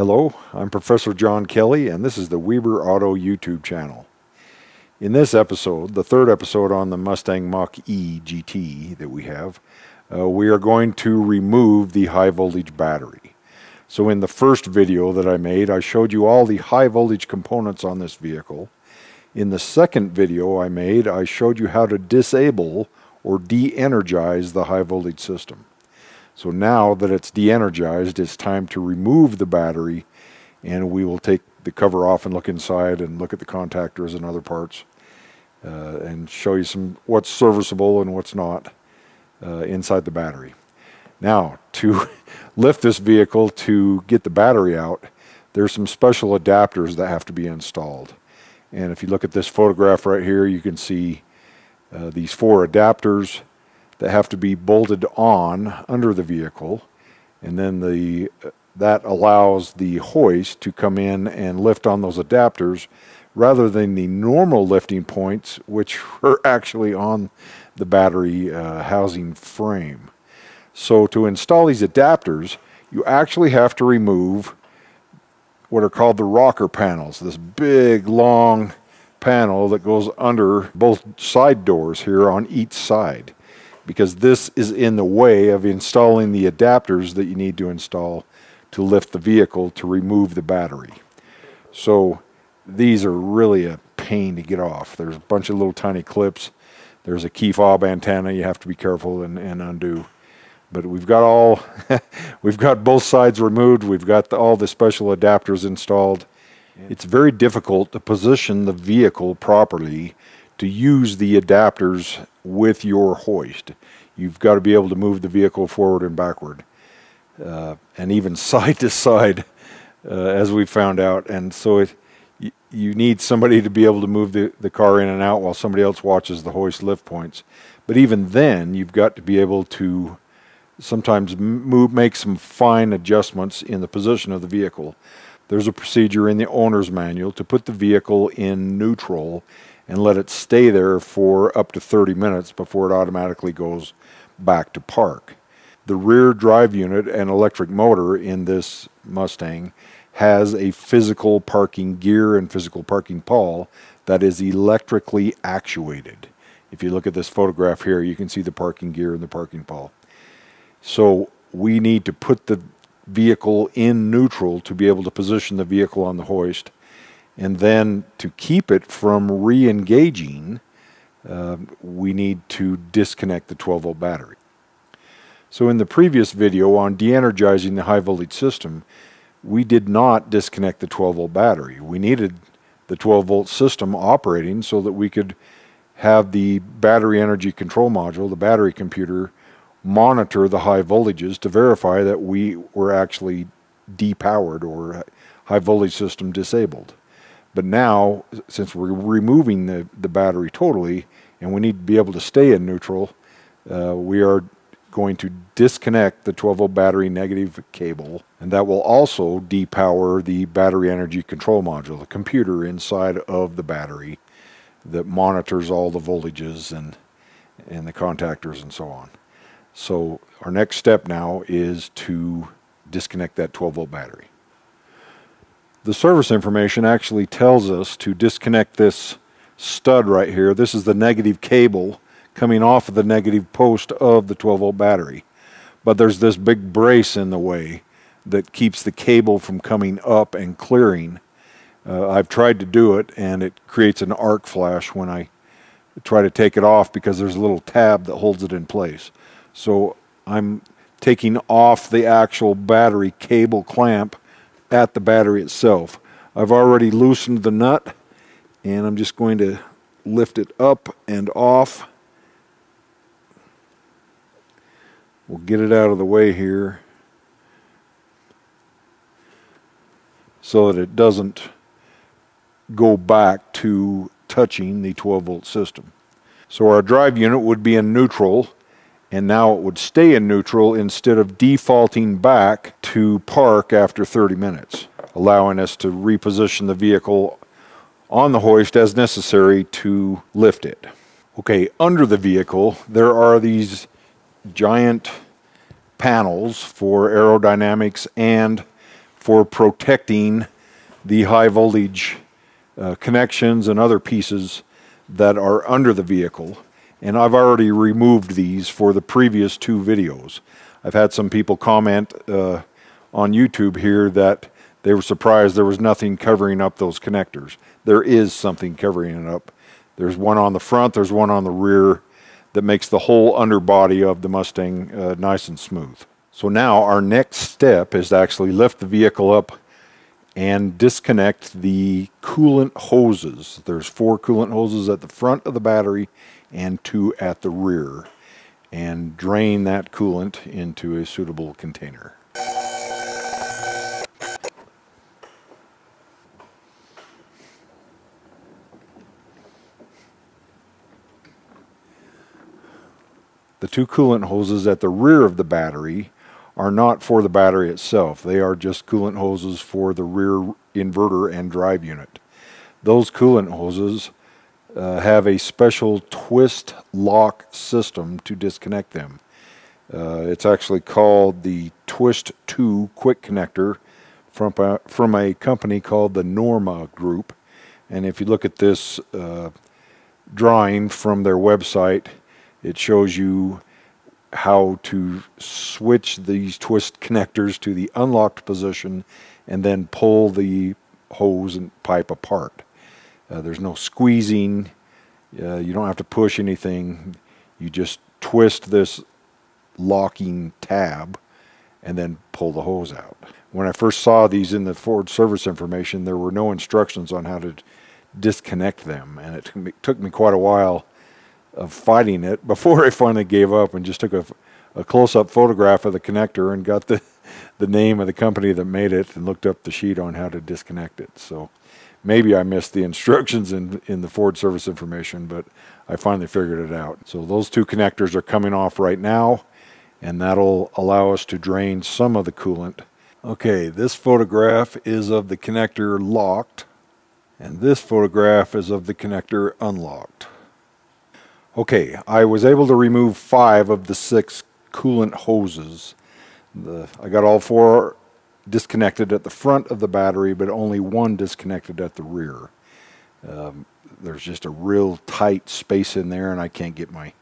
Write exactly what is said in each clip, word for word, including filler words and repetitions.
Hello, I'm Professor John Kelly, and this is the Weber Auto YouTube channel. In this episode, the third episode on the Mustang Mach-E G T that we have, uh, we are going to remove the high voltage battery. So in the first video that I made, I showed you all the high voltage components on this vehicle. In the second video I made, I showed you how to disable or de-energize the high voltage system. So now that it's de-energized, it's time to remove the battery, and we will take the cover off and look inside and look at the contactors and other parts uh, and show you some what's serviceable and what's not uh, inside the battery. Now, to lift this vehicle to get the battery out, there's some special adapters that have to be installed. And if you look at this photograph right here, you can see uh, these four adapters that have to be bolted on under the vehicle, and then the that allows the hoist to come in and lift on those adapters rather than the normal lifting points, which are actually on the battery uh, housing frame. So to install these adapters, you actually have to remove what are called the rocker panels, this big long panel that goes under both side doors here on each side, because this is in the way of installing the adapters that you need to install to lift the vehicle to remove the battery. So these are really a pain to get off. There's a bunch of little tiny clips. There's a key fob antenna you have to be careful and, and undo. But we've got all, we've got both sides removed. We've got the, all the special adapters installed. It's very difficult to position the vehicle properly to use the adapters with your hoist. You've got to be able to move the vehicle forward and backward, uh, and even side to side, uh, as we found out. And so it, y you need somebody to be able to move the, the car in and out while somebody else watches the hoist lift points. But even then, you've got to be able to sometimes move, make some fine adjustments in the position of the vehicle. There's a procedure in the owner's manual to put the vehicle in neutral and let it stay there for up to thirty minutes before it automatically goes back to park. The rear drive unit and electric motor in this Mustang has a physical parking gear and physical parking pawl that is electrically actuated. If you look at this photograph here, you can see the parking gear and the parking pawl. So we need to put the vehicle in neutral to be able to position the vehicle on the hoist. And then to keep it from re-engaging, uh, we need to disconnect the twelve volt battery. So in the previous video on de-energizing the high voltage system, we did not disconnect the twelve volt battery. We needed the twelve volt system operating so that we could have the battery energy control module, the battery computer, monitor the high voltages to verify that we were actually depowered or high voltage system disabled. But now, since we're removing the, the battery totally, and we need to be able to stay in neutral, uh, we are going to disconnect the twelve volt battery negative cable, and that will also depower the battery energy control module, the computer inside of the battery that monitors all the voltages and, and the contactors and so on. So our next step now is to disconnect that twelve volt battery. The service information actually tells us to disconnect this stud right here. This is the negative cable coming off of the negative post of the twelve volt battery. But there's this big brace in the way that keeps the cable from coming up and clearing. Uh, I've tried to do it, and it creates an arc flash when I try to take it off because there's a little tab that holds it in place. So I'm taking off the actual battery cable clamp at the battery itself. I've already loosened the nut, and I'm just going to lift it up and off. We'll get it out of the way here so that it doesn't go back to touching the twelve volt system. So our drive unit would be in neutral, and now it would stay in neutral instead of defaulting back to park after thirty minutes, allowing us to reposition the vehicle on the hoist as necessary to lift it. Okay, under the vehicle, there are these giant panels for aerodynamics and for protecting the high voltage uh, connections and other pieces that are under the vehicle. And I've already removed these for the previous two videos. I've had some people comment uh, on YouTube here that they were surprised there was nothing covering up those connectors. There is something covering it up. There's one on the front, there's one on the rear that makes the whole underbody of the Mustang uh, nice and smooth. So now our next step is to actually lift the vehicle up and disconnect the coolant hoses. There's four coolant hoses at the front of the battery and two at the rear, and drain that coolant into a suitable container. The two coolant hoses at the rear of the battery are not for the battery itself. They are just coolant hoses for the rear inverter and drive unit. Those coolant hoses uh, have a special twist lock system to disconnect them. Uh, it's actually called the Twist two Quick Connector from a, from a company called the Norma Group. And if you look at this uh, drawing from their website, it shows you how to switch these twist connectors to the unlocked position and then pull the hose and pipe apart. Uh, there's no squeezing. Uh, you don't have to push anything. You just twist this locking tab and then pull the hose out. When I first saw these in the Ford service information, there were no instructions on how to disconnect them, and it took me quite a while of fighting it before I finally gave up and just took a, a close-up photograph of the connector and got the the name of the company that made it and looked up the sheet on how to disconnect it. So maybe I missed the instructions in in the Ford service information, but I finally figured it out. So those two connectors are coming off right now, and that'll allow us to drain some of the coolant. Okay, this photograph is of the connector locked, and this photograph is of the connector unlocked. Okay, I was able to remove five of the six coolant hoses. The, I got all four disconnected at the front of the battery, but only one disconnected at the rear. Um, there's just a real tight space in there, and I can't get my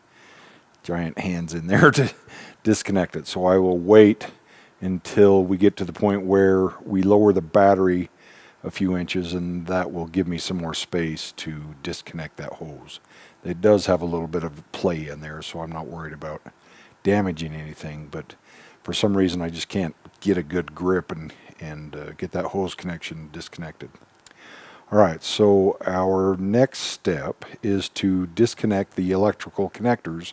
giant hands in there to disconnect it. So I will wait until we get to the point where we lower the battery a few inches, and that will give me some more space to disconnect that hose. It does have a little bit of play in there, so I'm not worried about damaging anything, but for some reason I just can't get a good grip and, and uh, get that hose connection disconnected. Alright, so our next step is to disconnect the electrical connectors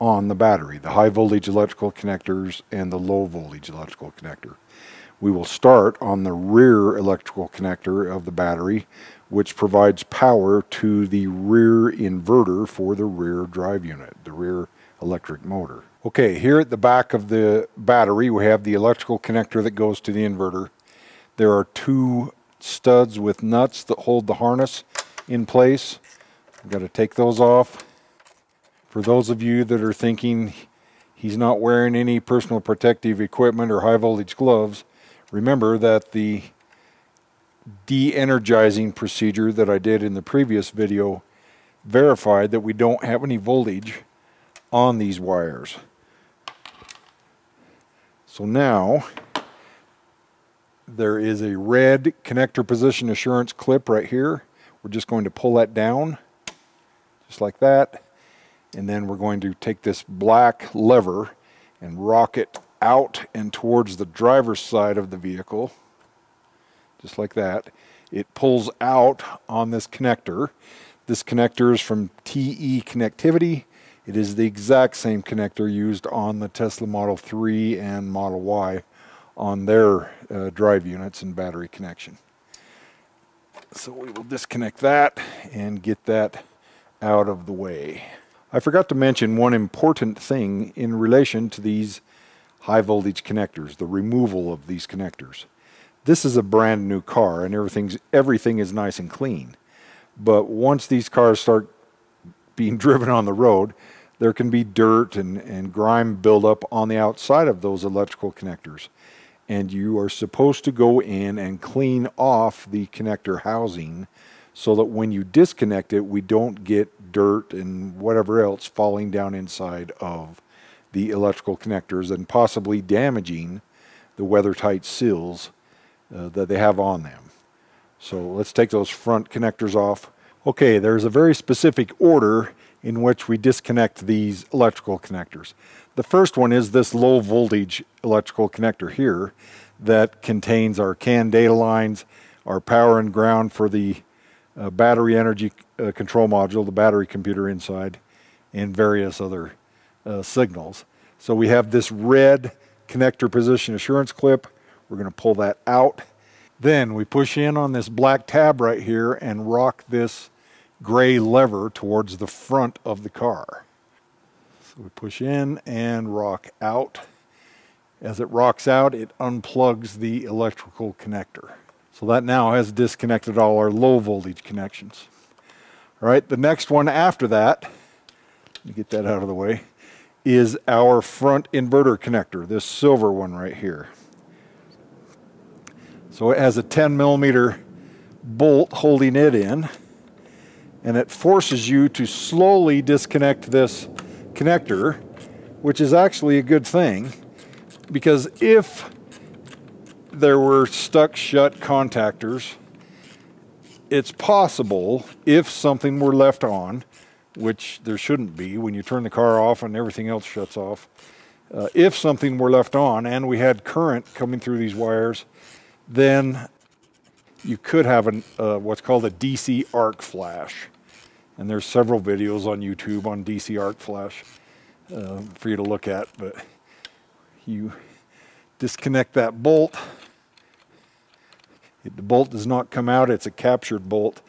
on the battery, the high voltage electrical connectors and the low voltage electrical connector. We will start on the rear electrical connector of the battery, which provides power to the rear inverter for the rear drive unit, the rear electric motor. Okay, here at the back of the battery, we have the electrical connector that goes to the inverter. There are two studs with nuts that hold the harness in place. I've got to take those off. For those of you that are thinking he's not wearing any personal protective equipment or high voltage gloves, remember that the de-energizing procedure that I did in the previous video verified that we don't have any voltage on these wires. So now there is a red connector position assurance clip right here. We're just going to pull that down just like that, and then we're going to take this black lever and rock it out and towards the driver's side of the vehicle, just like that. It pulls out on this connector. This connector is from T E Connectivity. It is the exact same connector used on the Tesla Model three and Model Y on their uh, drive units and battery connection. So we will disconnect that and get that out of the way. I forgot to mention one important thing in relation to these high voltage connectors, the removal of these connectors. This is a brand new car, and everything's everything is nice and clean. But once these cars start being driven on the road, there can be dirt and, and grime buildup on the outside of those electrical connectors. and you are supposed to go in and clean off the connector housing so that when you disconnect it, we don't get dirt and whatever else falling down inside of the electrical connectors and possibly damaging the weather-tight seals uh, that they have on them. So let's take those front connectors off. Okay, there's a very specific order in which we disconnect these electrical connectors. The first one is this low voltage electrical connector here that contains our C A N data lines, our power and ground for the uh, battery energy uh, control module, the battery computer inside, and various other uh, signals. So we have this red connector position assurance clip. We're going to pull that out. Then we push in on this black tab right here and rock this gray lever towards the front of the car. So we push in and rock out. As it rocks out, it unplugs the electrical connector. So that now has disconnected all our low voltage connections. All right, the next one after that, let me get that out of the way, is our front inverter connector, this silver one right here. So it has a ten millimeter bolt holding it in, and it forces you to slowly disconnect this connector, which is actually a good thing, because if there were stuck shut contactors, it's possible if something were left on, which there shouldn't be when you turn the car off and everything else shuts off, uh, if something were left on and we had current coming through these wires, then you could have an, uh, what's called a D C arc flash. And there's several videos on YouTube on D C arc flash uh, for you to look at, but you disconnect that bolt. If the bolt does not come out, it's a captured bolt.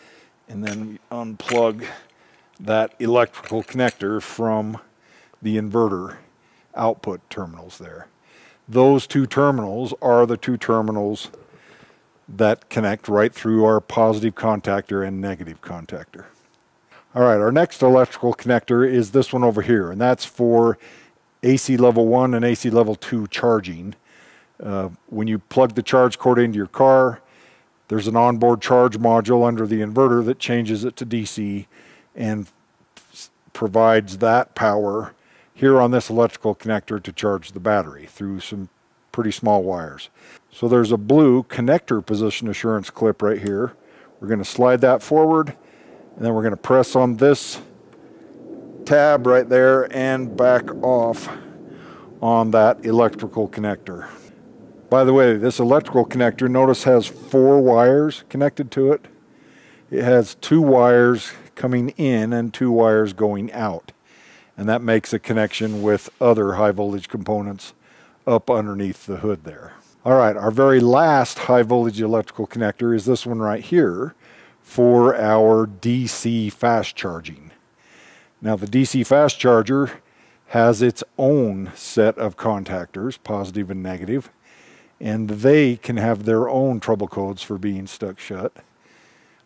And then we unplug that electrical connector from the inverter output terminals there. Those two terminals are the two terminals that connect right through our positive contactor and negative contactor. All right, our next electrical connector is this one over here, and that's for A C level one and A C level two charging. Uh, when you plug the charge cord into your car, there's an onboard charge module under the inverter that changes it to D C and provides that power here on this electrical connector to charge the battery through some pretty small wires. So there's a blue connector position assurance clip right here. We're going to slide that forward, and then we're going to press on this tab right there and back off on that electrical connector. By the way, this electrical connector, notice, has four wires connected to it. It has two wires coming in and two wires going out, and that makes a connection with other high voltage components up underneath the hood there. All right, our very last high voltage electrical connector is this one right here for our D C fast charging. Now the D C fast charger has its own set of contactors, positive and negative, and they can have their own trouble codes for being stuck shut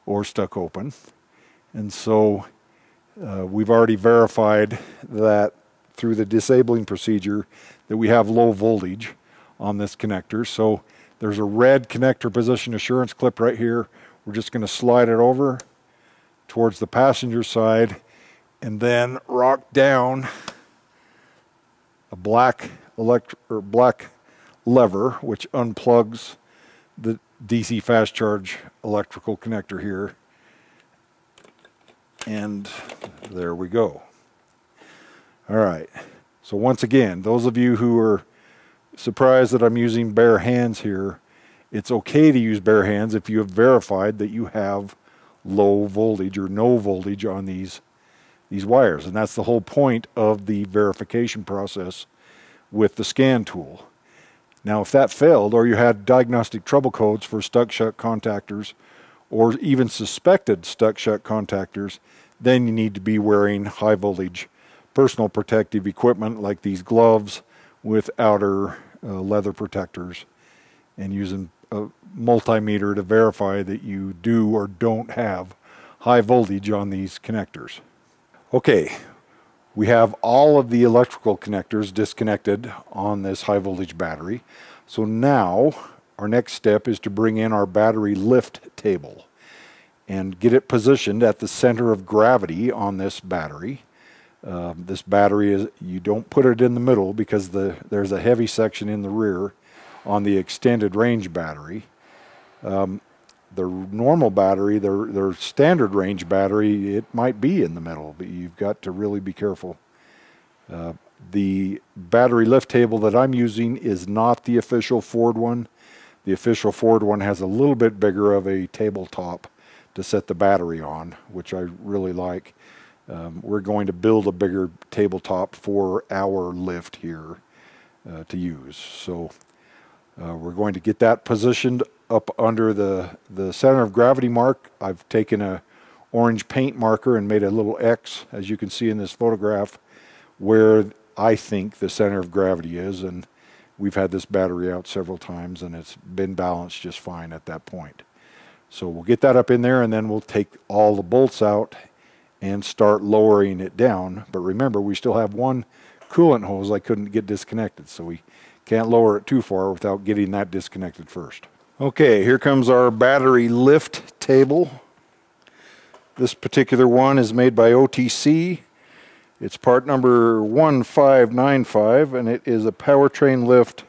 or stuck open. And so uh, we've already verified that through the disabling procedure that we have low voltage on this connector. So there's a red connector position assurance clip right here. We're just going to slide it over towards the passenger side and then rock down a black elect or black lever, which unplugs the D C fast charge electrical connector here. And there we go. All right, so once again, those of you who are surprised that I'm using bare hands here, it's okay to use bare hands if you have verified that you have low voltage or no voltage on these, these wires. And that's the whole point of the verification process with the scan tool. Now, if that failed or you had diagnostic trouble codes for stuck shut contactors or even suspected stuck shut contactors, then you need to be wearing high voltage personal protective equipment like these gloves with outer uh, leather protectors and using a multimeter to verify that you do or don't have high voltage on these connectors. Okay, we have all of the electrical connectors disconnected on this high voltage battery. So now our next step is to bring in our battery lift table and get it positioned at the center of gravity on this battery. Uh, this battery is, you don't put it in the middle because the, there's a heavy section in the rear on the extended range battery. Um, the normal battery, their, their standard range battery, it might be in the middle, but you've got to really be careful. Uh, the battery lift table that I'm using is not the official Ford one. The official Ford one has a little bit bigger of a tabletop to set the battery on, which I really like. Um, we're going to build a bigger tabletop for our lift here uh, to use. So uh, we're going to get that positioned up under the, the center of gravity mark. I've taken an orange paint marker and made a little X, as you can see in this photograph, where I think the center of gravity is. And we've had this battery out several times and it's been balanced just fine at that point. So we'll get that up in there and then we'll take all the bolts out and start lowering it down. But remember, we still have one coolant hose I couldn't get disconnected, so we can't lower it too far without getting that disconnected first. Okay, here comes our battery lift table. This particular one is made by O T C. It's part number one five nine five, and it is a powertrain lift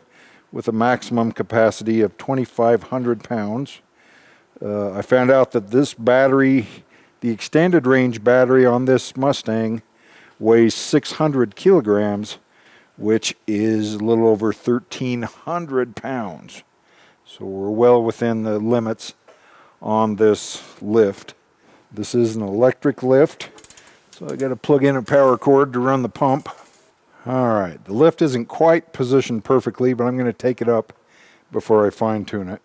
with a maximum capacity of twenty-five hundred pounds. Uh, I found out that this battery, the extended range battery on this Mustang, weighs six hundred kilograms, which is a little over thirteen hundred pounds. So we're well within the limits on this lift. This is an electric lift, so I got to plug in a power cord to run the pump. All right, the lift isn't quite positioned perfectly, but I'm going to take it up before I fine-tune it.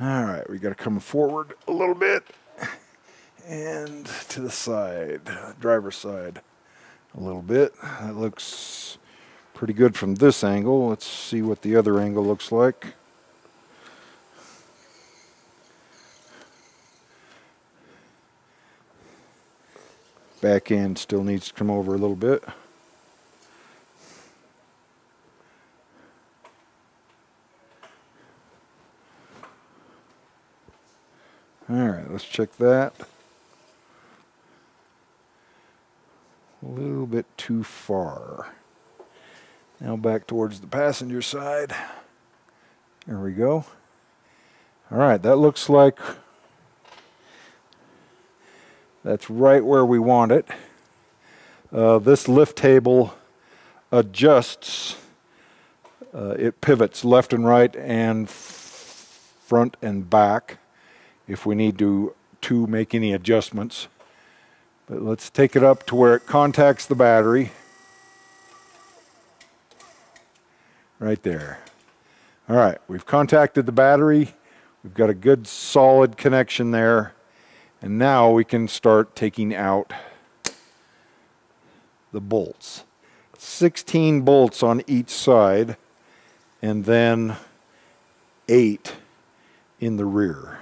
All right, we got to come forward a little bit and to the side, driver's side a little bit. That looks pretty good from this angle. Let's see what the other angle looks like. Back end still needs to come over a little bit. All right, let's check that. A little bit too far. Now back towards the passenger side. There we go. All right, that looks like that's right where we want it. Uh, this lift table adjusts. Uh, it pivots left and right and front and back, if we need to, to make any adjustments. But let's take it up to where it contacts the battery. Right there. All right, we've contacted the battery. We've got a good solid connection there. And now we can start taking out the bolts. sixteen bolts on each side and then eight in the rear.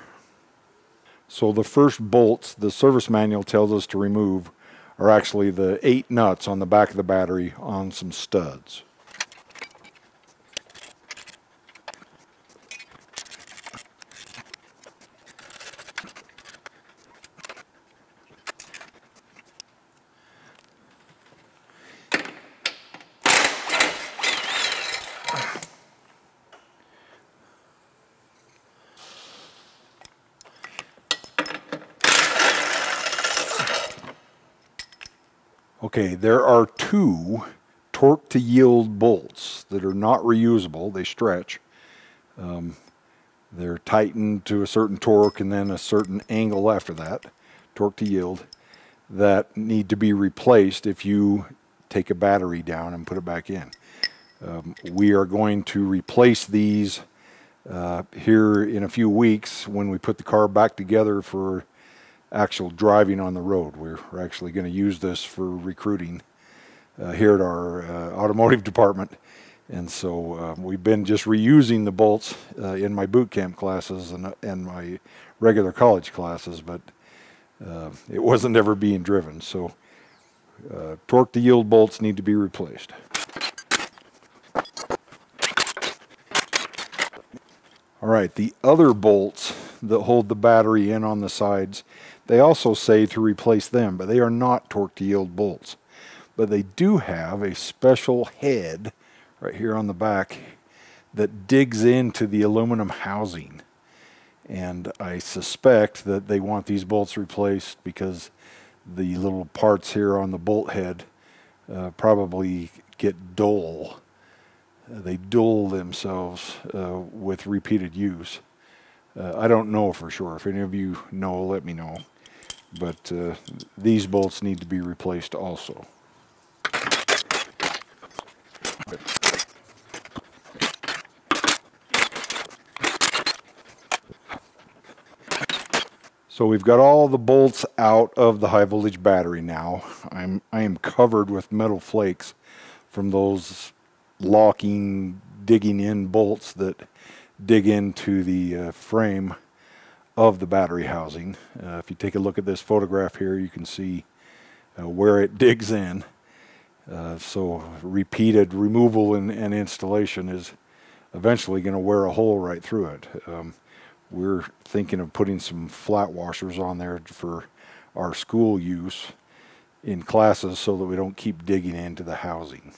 So the first bolts the service manual tells us to remove are actually the eight nuts on the back of the battery on some studs. Okay, there are two torque to yield bolts that are not reusable. They stretch. Um, they're tightened to a certain torque and then a certain angle after that, torque to yield, that need to be replaced if you take a battery down and put it back in. Um, we are going to replace these uh, here in a few weeks when we put the car back together for actual driving on the road. We're actually going to use this for recruiting uh, here at our uh, automotive department. And so uh, we've been just reusing the bolts uh, in my boot camp classes and, and my regular college classes, but uh, it wasn't ever being driven. So uh, torque to yield bolts need to be replaced. All right, the other bolts that hold the battery in on the sides, they also say to replace them, but they are not torque to yield bolts. But they do have a special head right here on the back that digs into the aluminum housing. And I suspect that they want these bolts replaced because the little parts here on the bolt head uh, probably get dull. They dull themselves uh, with repeated use. Uh, I don't know for sure. If any of you know, let me know. But uh, these bolts need to be replaced also. So we've got all the bolts out of the high voltage battery now. I'm, I am covered with metal flakes from those locking, digging in bolts that dig into the uh, frame of the battery housing. Uh, if you take a look at this photograph here, you can see uh, where it digs in. Uh, so repeated removal and, and installation is eventually going to wear a hole right through it. Um, we're thinking of putting some flat washers on there for our school use in classes so that we don't keep digging into the housing.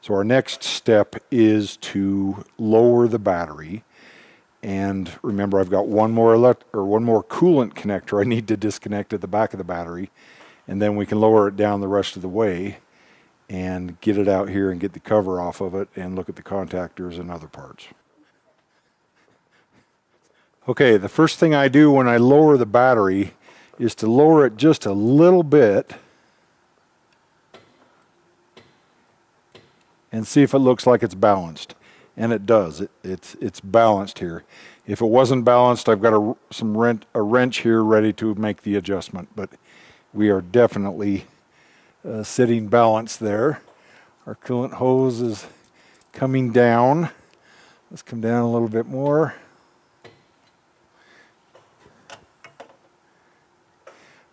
So our next step is to lower the battery, and remember I've got one more elect or one more coolant connector I need to disconnect at the back of the battery, and then we can lower it down the rest of the way and get it out here and get the cover off of it and look at the contactors and other parts. Okay, the first thing I do when I lower the battery is to lower it just a little bit and see if it looks like it's balanced. And it does, it, it's, it's balanced here. If it wasn't balanced, I've got a, some wrench, a wrench here ready to make the adjustment, but we are definitely uh, sitting balanced there. Our coolant hose is coming down. Let's come down a little bit more.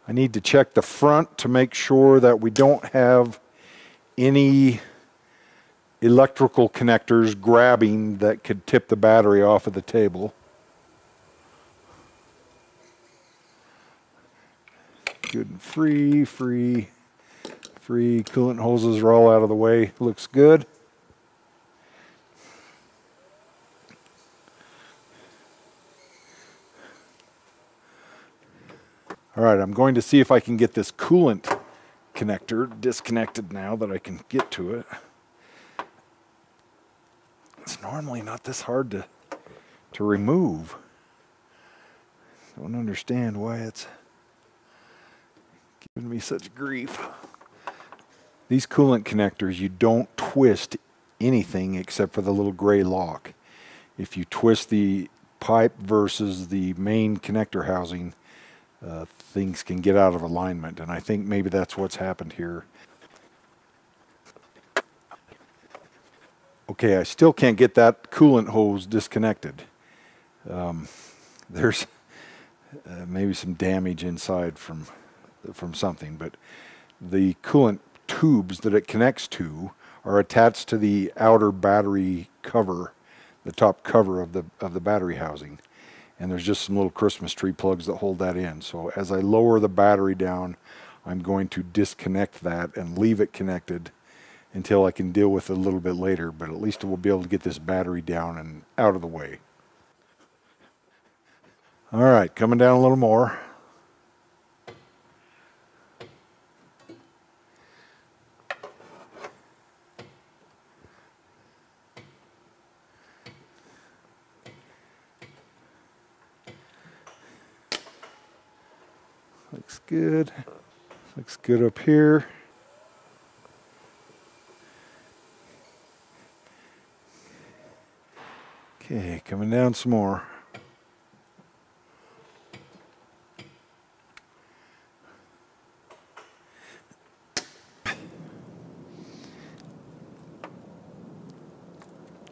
I need to check the front to make sure that we don't have any electrical connectors grabbing that could tip the battery off of the table. Good and free, free, free. Coolant hoses are all out of the way. Looks good. All right, I'm going to see if I can get this coolant connector disconnected now that I can get to it. It's normally not this hard to to remove. Don't understand why it's giving me such grief. These coolant connectors, you don't twist anything except for the little gray lock. If you twist the pipe versus the main connector housing, uh, things can get out of alignment, and I think maybe that's what's happened here. Okay, I still can't get that coolant hose disconnected. Um, there's uh, maybe some damage inside from, from something, but the coolant tubes that it connects to are attached to the outer battery cover, the top cover of the, of the battery housing. And there's just some little Christmas tree plugs that hold that in. So as I lower the battery down, I'm going to disconnect that and leave it connected until I can deal with it a little bit later, but at least we'll be able to get this battery down and out of the way. All right, coming down a little more. Looks good. Looks good up here. Okay, coming down some more.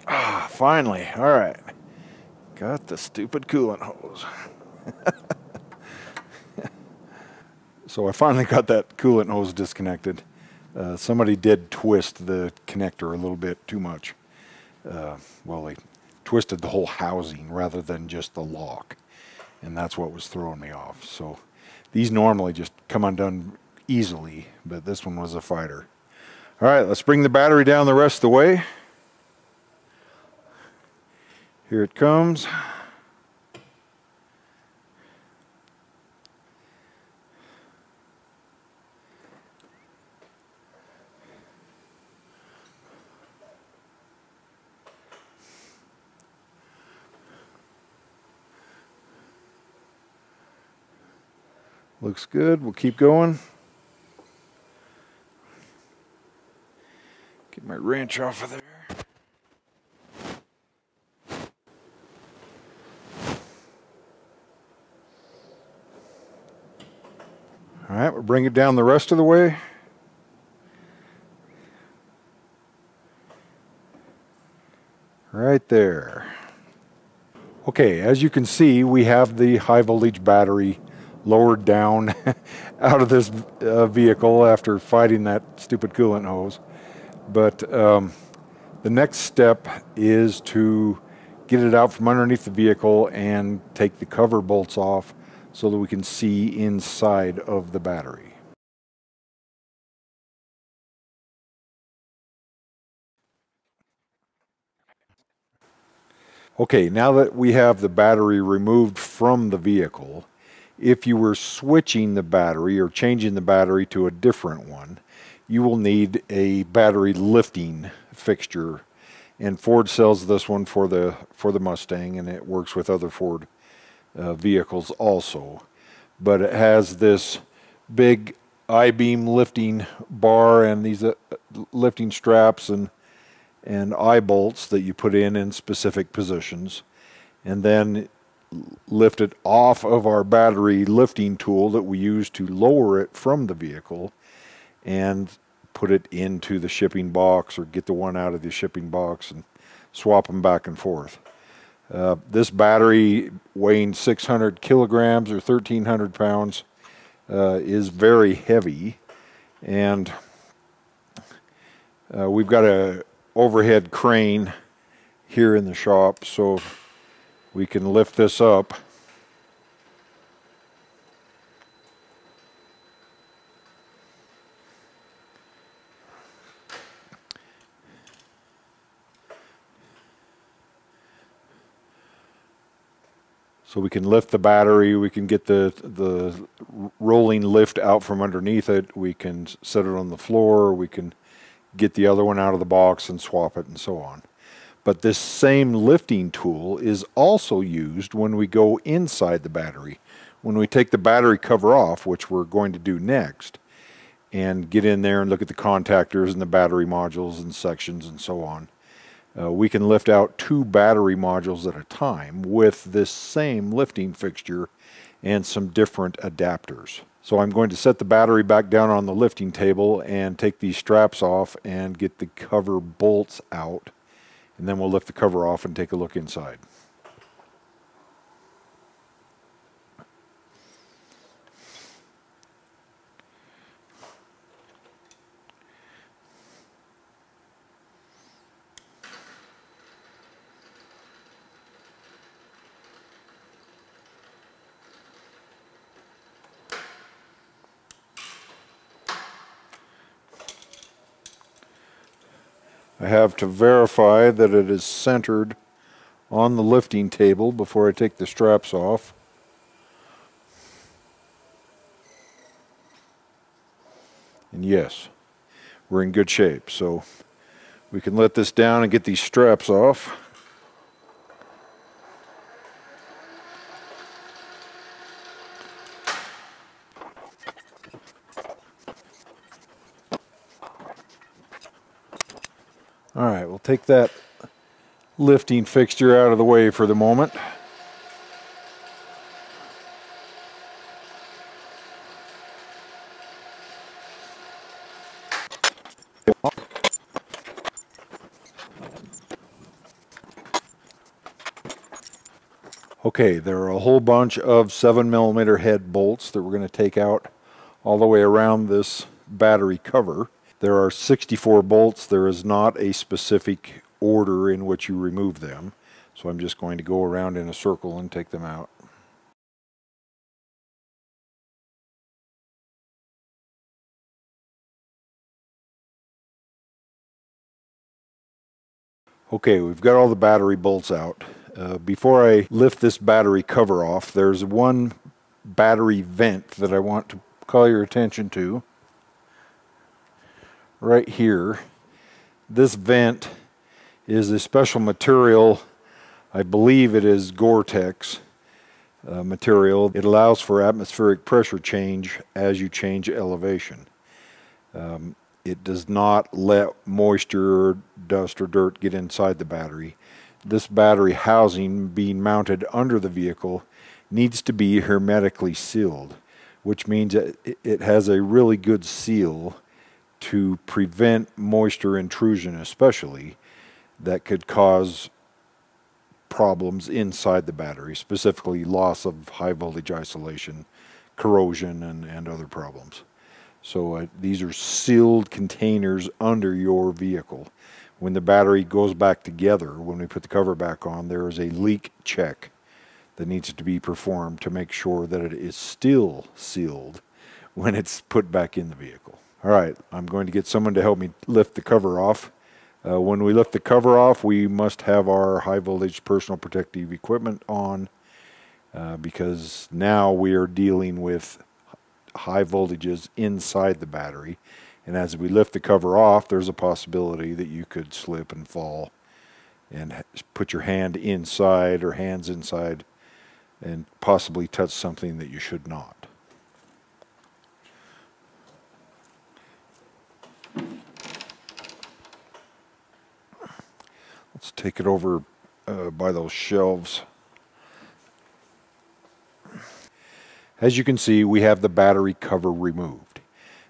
Ah, finally. All right. Got the stupid coolant hose. So I finally got that coolant hose disconnected. Uh, somebody did twist the connector a little bit too much. Uh, well, they twisted the whole housing rather than just the lock, and that's what was throwing me off. So these normally just come undone easily, but this one was a fighter. All right, let's bring the battery down the rest of the way. Here it comes. Looks good. We'll keep going. Get my wrench off of there. All right, we'll bring it down the rest of the way. Right there. Okay, as you can see, we have the high voltage battery lowered down out of this uh, vehicle after fighting that stupid coolant hose. But um, the next step is to get it out from underneath the vehicle and take the cover bolts off so that we can see inside of the battery. Okay, now that we have the battery removed from the vehicle, if you were switching the battery or changing the battery to a different one, you will need a battery lifting fixture. And Ford sells this one for the for the Mustang, and it works with other Ford uh, vehicles also. But it has this big I-beam lifting bar and these uh, lifting straps and and eye bolts that you put in in specific positions, and then lift it off of our battery lifting tool that we use to lower it from the vehicle and put it into the shipping box or get the one out of the shipping box and swap them back and forth. Uh, this battery, weighing six hundred kilograms or thirteen hundred pounds, uh, is very heavy, and uh, we've got a overhead crane here in the shop, so we can lift this up. So we can lift the battery, we can get the, the rolling lift out from underneath it, we can set it on the floor, we can get the other one out of the box and swap it and so on. But this same lifting tool is also used when we go inside the battery. When we take the battery cover off, which we're going to do next, and get in there and look at the contactors and the battery modules and sections and so on, uh, we can lift out two battery modules at a time with this same lifting fixture and some different adapters. So I'm going to set the battery back down on the lifting table and take these straps off and get the cover bolts out. And then we'll lift the cover off and take a look inside. I have to verify that it is centered on the lifting table before I take the straps off. And yes, we're in good shape, so we can let this down and get these straps off. All right, we'll take that lifting fixture out of the way for the moment. Okay, there are a whole bunch of seven millimeter head bolts that we're going to take out all the way around this battery cover. There are sixty-four bolts. There is not a specific order in which you remove them, so I'm just going to go around in a circle and take them out. Okay, we've got all the battery bolts out. Uh, before I lift this battery cover off, there's one battery vent that I want to call your attention to. Right here. This vent is a special material. I believe it is Gore-Tex uh, material. It allows for atmospheric pressure change as you change elevation. Um, it does not let moisture, or dust, or dirt get inside the battery. This battery housing being mounted under the vehicle needs to be hermetically sealed, which means it has a really good seal to prevent moisture intrusion, especially that could cause problems inside the battery, specifically loss of high voltage isolation, corrosion, and, and other problems. So uh, these are sealed containers under your vehicle. When the battery goes back together, when we put the cover back on, there is a leak check that needs to be performed to make sure that it is still sealed when it's put back in the vehicle. All right, I'm going to get someone to help me lift the cover off. Uh, when we lift the cover off, we must have our high voltage personal protective equipment on uh, because now we are dealing with high voltages inside the battery. And as we lift the cover off, there's a possibility that you could slip and fall and put your hand inside or hands inside and possibly touch something that you should not. Let's take it over uh, by those shelves. As you can see, we have the battery cover removed.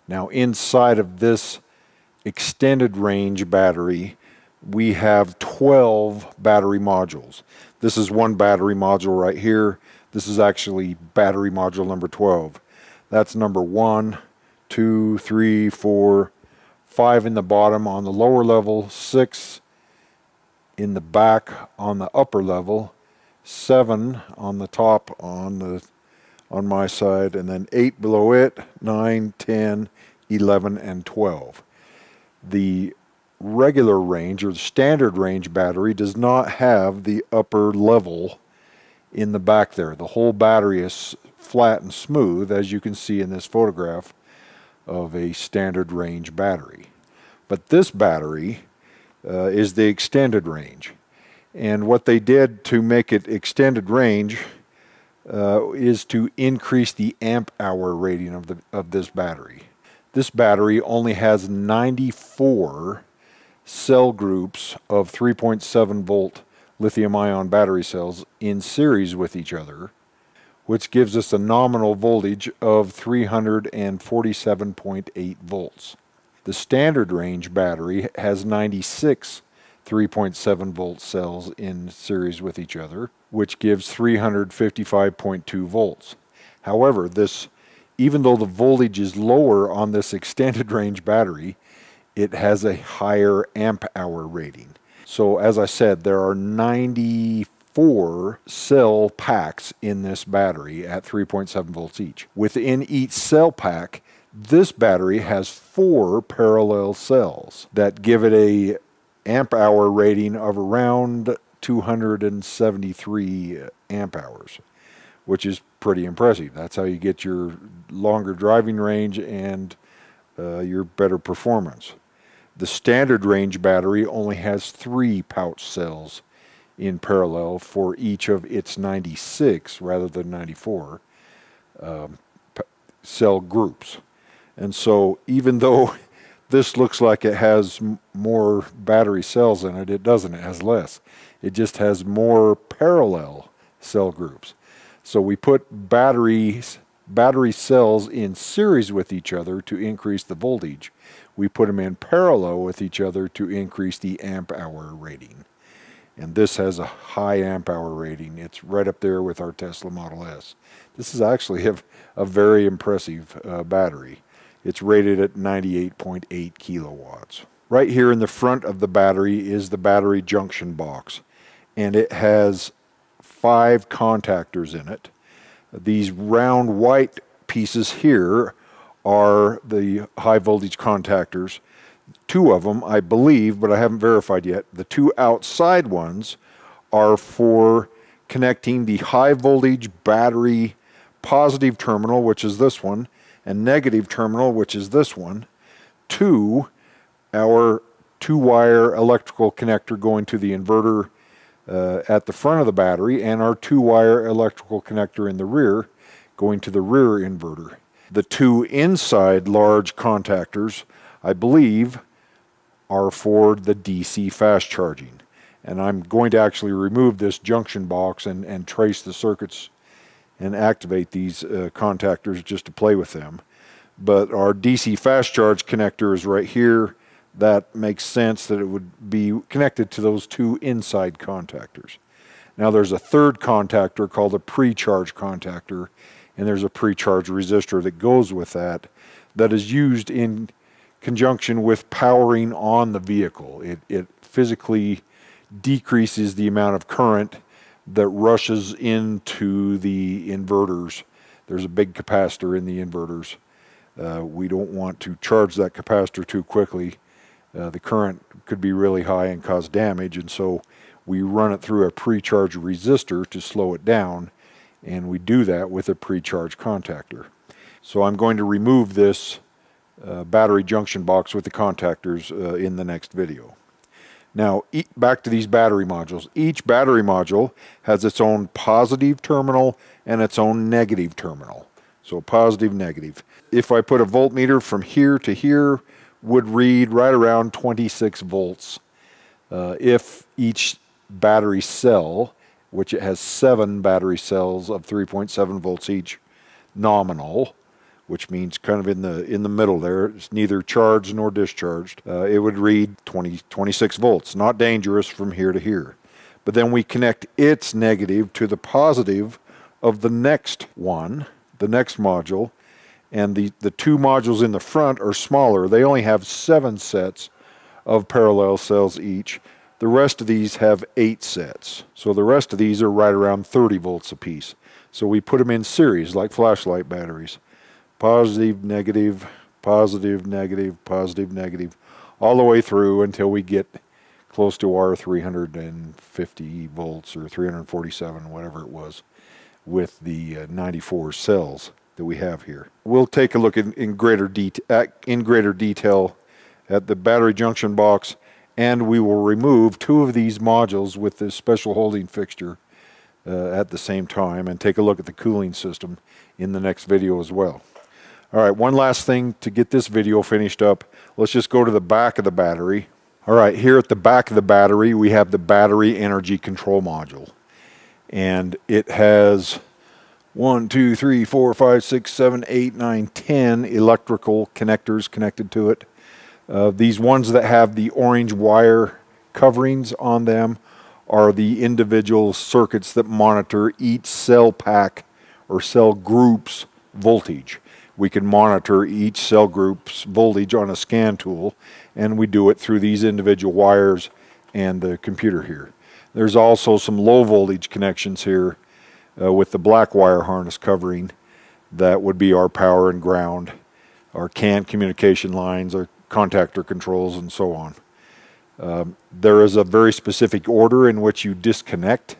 Now inside of this extended range battery, we have twelve battery modules. This is one battery module right here. This is actually battery module number twelve. That's number one, two, three, four, five in the bottom on the lower level, six in the back on the upper level, seven on the top on the on my side, and then eight below it, nine, ten, eleven, and twelve. The regular range or the standard range battery does not have the upper level in the back there. The whole battery is flat and smooth, as you can see in this photograph of a standard range battery. But this battery uh, is the extended range. And what they did to make it extended range Uh, is to increase the amp hour rating of, the, of this battery. This battery only has ninety-four cell groups of three point seven volt lithium-ion battery cells in series with each other, which gives us a nominal voltage of three hundred forty-seven point eight volts. The standard range battery has ninety-six three point seven volt cells in series with each other, which gives three hundred fifty-five point two volts. However, this, even though the voltage is lower on this extended range battery, it has a higher amp hour rating. So as I said, there are ninety-four cell packs in this battery at three point seven volts each. Within each cell pack, this battery has four parallel cells that give it a amp hour rating of around two hundred seventy-three amp hours, which is pretty impressive. That's how you get your longer driving range and uh, your better performance. The standard range battery only has three pouch cells in parallel for each of its ninety-six rather than ninety-four um, cell groups. And so even though this looks like it has more battery cells in it, it doesn't. It has less. It just has more parallel cell groups. So we put batteries, battery cells in series with each other to increase the voltage. We put them in parallel with each other to increase the amp hour rating. And this has a high amp hour rating. It's right up there with our Tesla Model S. This is actually a, a very impressive uh, battery. It's rated at ninety-eight point eight kilowatts. Right here in the front of the battery is the battery junction box, and it has five contactors in it. These round white pieces here are the high voltage contactors. Two of them, I believe, but I haven't verified yet. The two outside ones are for connecting the high voltage battery positive terminal, which is this one, and negative terminal, which is this one, to our two-wire electrical connector going to the inverter uh, at the front of the battery, and our two-wire electrical connector in the rear going to the rear inverter. The two inside large contactors, I believe, are for the D C fast charging. And I'm going to actually remove this junction box and, and trace the circuits and activate these uh, contactors just to play with them. But our D C fast charge connector is right here. That makes sense that it would be connected to those two inside contactors. Now there's a third contactor called a pre-charge contactor, and there's a pre-charge resistor that goes with that, that is used in conjunction with powering on the vehicle. It, it physically decreases the amount of current that rushes into the inverters. There's a big capacitor in the inverters. Uh, we don't want to charge that capacitor too quickly. Uh, the current could be really high and cause damage, and so we run it through a pre-charge resistor to slow it down, and we do that with a pre-charge contactor. So I'm going to remove this uh, battery junction box with the contactors uh, in the next video. Now, e back to these battery modules. Each battery module has its own positive terminal and its own negative terminal. So positive, negative. If I put a voltmeter from here to here, would read right around twenty-six volts uh, if each battery cell, which it has seven battery cells of three point seven volts each, nominal, which means kind of in the in the middle there, it's neither charged nor discharged, uh, it would read twenty, twenty-six volts, not dangerous from here to here. But then we connect its negative to the positive of the next one, the next module, and the, the two modules in the front are smaller. They only have seven sets of parallel cells each. The rest of these have eight sets. So the rest of these are right around thirty volts apiece. So we put them in series like flashlight batteries. Positive, negative, positive, negative, positive, negative, all the way through until we get close to our three hundred fifty volts or three hundred forty-seven, whatever it was, with the uh, ninety-four cells that we have here. We'll take a look in, in, greater at, in greater detail at the battery junction box, and we will remove two of these modules with this special holding fixture uh, at the same time, and take a look at the cooling system in the next video as well. All right, one last thing to get this video finished up. Let's just go to the back of the battery. All right, here at the back of the battery, we have the battery energy control module, and it has one, two, three, four, five, six, seven, eight, nine, ten electrical connectors connected to it. Uh, these ones that have the orange wire coverings on them are the individual circuits that monitor each cell pack or cell group's voltage. We can monitor each cell group's voltage on a scan tool, and we do it through these individual wires and the computer here. There's also some low voltage connections here Uh, with the black wire harness covering. That would be our power and ground, our C A N communication lines, our contactor controls, and so on. Um, there is a very specific order in which you disconnect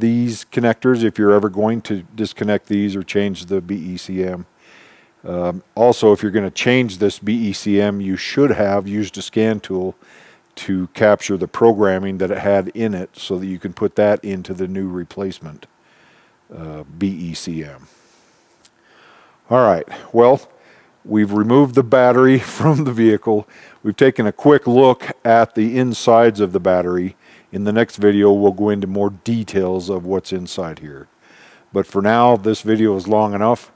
these connectors if you're ever going to disconnect these or change the B E C M. Um, also, if you're going to change this B E C M, you should have used a scan tool to capture the programming that it had in it so that you can put that into the new replacement Uh, B E C M. All right, well, we've removed the battery from the vehicle. We've taken a quick look at the insides of the battery. In the next video, we'll go into more details of what's inside here. But for now, this video is long enough.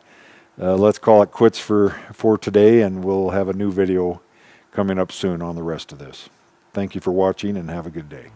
Uh, let's call it quits for, for today, and we'll have a new video coming up soon on the rest of this. Thank you for watching, and have a good day.